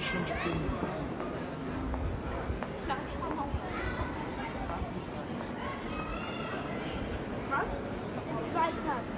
questão de peso. Right now.